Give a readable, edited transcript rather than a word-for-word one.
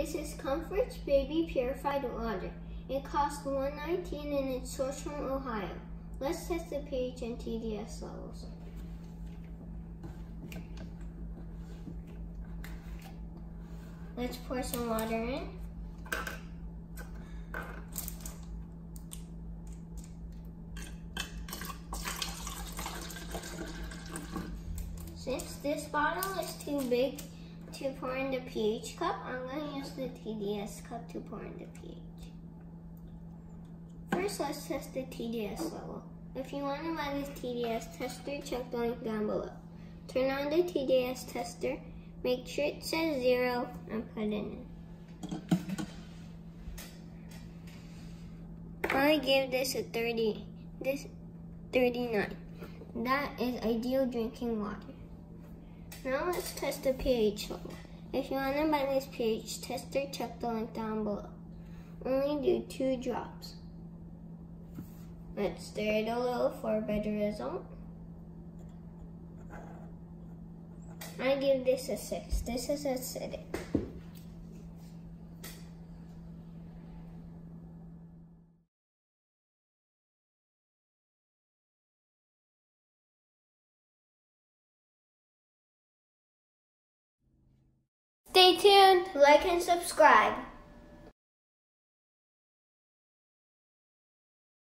This is Comforts Baby Purified Water. It costs $1.19 and it's sourced from Ohio. Let's test the pH and TDS levels. Let's pour some water in. Since this bottle is too big to pour in the pH cup, I'm going to use the TDS cup to pour in the pH. First, let's test the TDS level. If you want to buy this TDS tester, check the link down below. Turn on the TDS tester, make sure it says 0, and put it in. I give this a 39. That is ideal drinking water. Now let's test the pH level. If you want to buy this pH tester, check the link down below. Only do 2 drops. Let's stir it a little for a better result. I give this a 6. This is acidic. Stay tuned, like and subscribe.